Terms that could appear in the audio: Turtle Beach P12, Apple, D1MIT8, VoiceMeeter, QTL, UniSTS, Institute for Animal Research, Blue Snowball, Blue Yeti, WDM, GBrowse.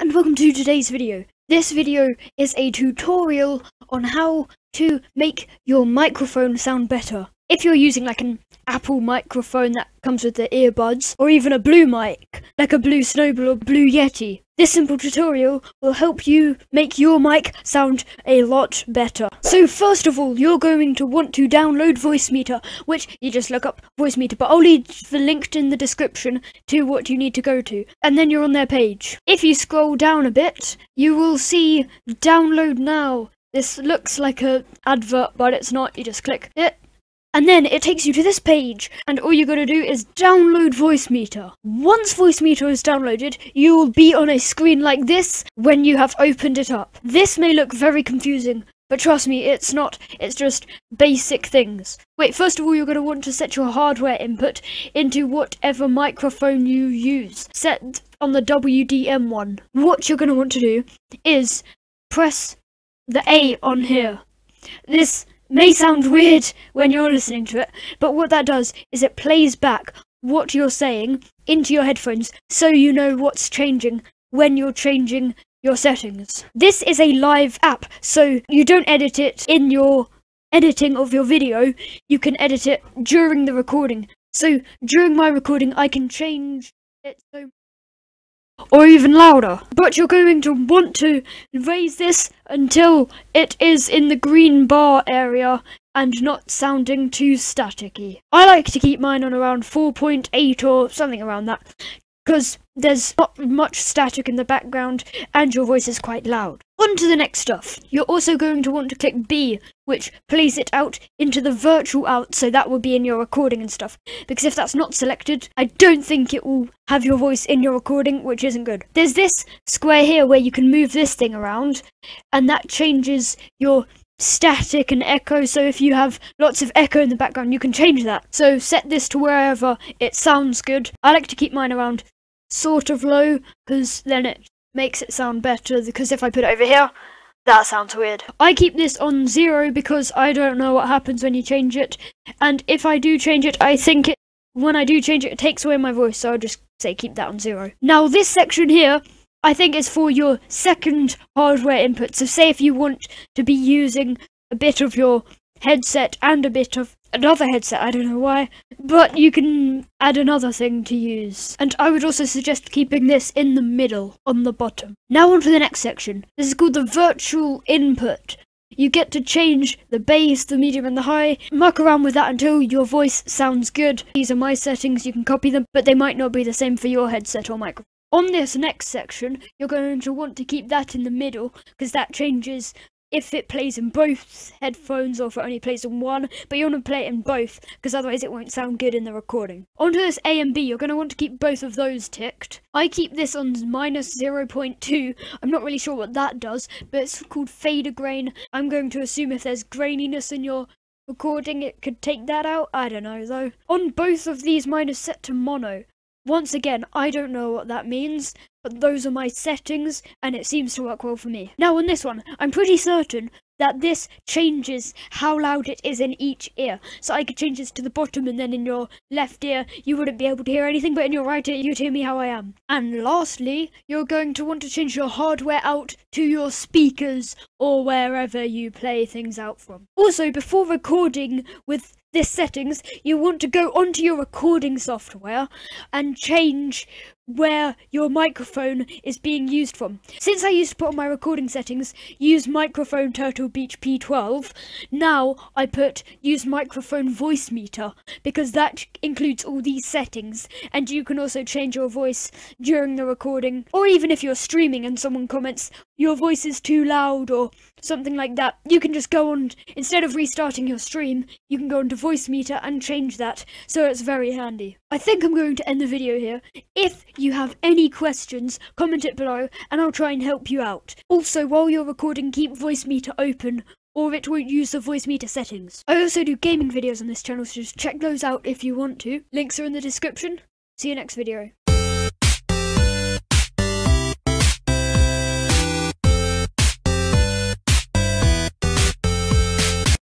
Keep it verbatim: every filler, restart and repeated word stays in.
Hello and welcome to today's video. This video is a tutorial on how to make your microphone sound better. If you're using like an Apple microphone that comes with the earbuds, or even a blue mic, like a Blue Snowball or Blue Yeti, this simple tutorial will help you make your mic sound a lot better. So first of all, you're going to want to download VoiceMeeter, which you just look up VoiceMeeter, but I'll leave the link in the description to what you need to go to, and then you're on their page. If you scroll down a bit, you will see download now. This looks like an advert, but it's not. You just click it, and then it takes you to this page, and all you're going to do is download VoiceMeeter. Once VoiceMeeter is downloaded, you will be on a screen like this when you have opened it up. This may look very confusing, but trust me, it's not. It's just basic things. Wait, first of all, you're going to want to set your hardware input into whatever microphone you use. Set on the W D M one. What you're going to want to do is press the A on here. This may sound weird when you're listening to it, but what that does is it plays back what you're saying into your headphones so you know what's changing when you're changing your settings. This is a live app, so you don't edit it in your editing of your video. You can edit it during the recording. So during my recording, I can change it so or even louder. But you're going to want to raise this until it is in the green bar area and not sounding too staticky. I like to keep mine on around four point eight or something around that, because there's not much static in the background and your voice is quite loud. On to the next stuff. You're also going to want to click B, which plays it out into the virtual out, so that will be in your recording and stuff, because if that's not selected, I don't think it will have your voice in your recording, which isn't good. There's this square here where you can move this thing around, and that changes your static and echo, so if you have lots of echo in the background, you can change that. So set this to wherever it sounds good. I like to keep mine around sort of low, because then it makes it sound better, because if I put it over here, that sounds weird. I keep this on zero because I don't know what happens when you change it, and if I do change it, I think it when I do change it, it takes away my voice, so I'll just say keep that on zero. Now this section here, I think is for your second hardware input, so say if you want to be using a bit of your headset and a bit of another headset, I don't know why, but you can add another thing to use. And I would also suggest keeping this in the middle, on the bottom. Now on to the next section. This is called the virtual input. You get to change the bass, the medium and the high. Muck around with that until your voice sounds good. These are my settings, you can copy them, but they might not be the same for your headset or microphone. On this next section, you're going to want to keep that in the middle, because that changes if it plays in both headphones or if it only plays in one, but you want to play it in both, because otherwise it won't sound good in the recording. Onto this A and B, you're going to want to keep both of those ticked. I keep this on minus zero point two, I'm not really sure what that does, but it's called fader grain. I'm going to assume if there's graininess in your recording, it could take that out, I don't know though. On both of these, mine is set to mono. Once again, I don't know what that means, but those are my settings, and it seems to work well for me. Now on this one, I'm pretty certain that this changes how loud it is in each ear. So I could change this to the bottom, and then in your left ear, you wouldn't be able to hear anything, but in your right ear, you'd hear me how I am. And lastly, you're going to want to change your hardware out to your speakers, or wherever you play things out from. Also, before recording with this settings, you want to go onto your recording software and change where your microphone is being used from. Since I used to put on my recording settings, use microphone Turtle Beach P twelve, now I put use microphone VoiceMeeter, because that includes all these settings, and you can also change your voice during the recording, or even if you're streaming and someone comments your voice is too loud or something like that, you can just go on, instead of restarting your stream, you can go onto VoiceMeeter and change that, so it's very handy. I think I'm going to end the video here. If you have any questions, comment it below and I'll try and help you out. Also, while you're recording, keep VoiceMeeter open or it won't use the VoiceMeeter settings. I also do gaming videos on this channel, so just check those out if you want to. Links are in the description. See you next video.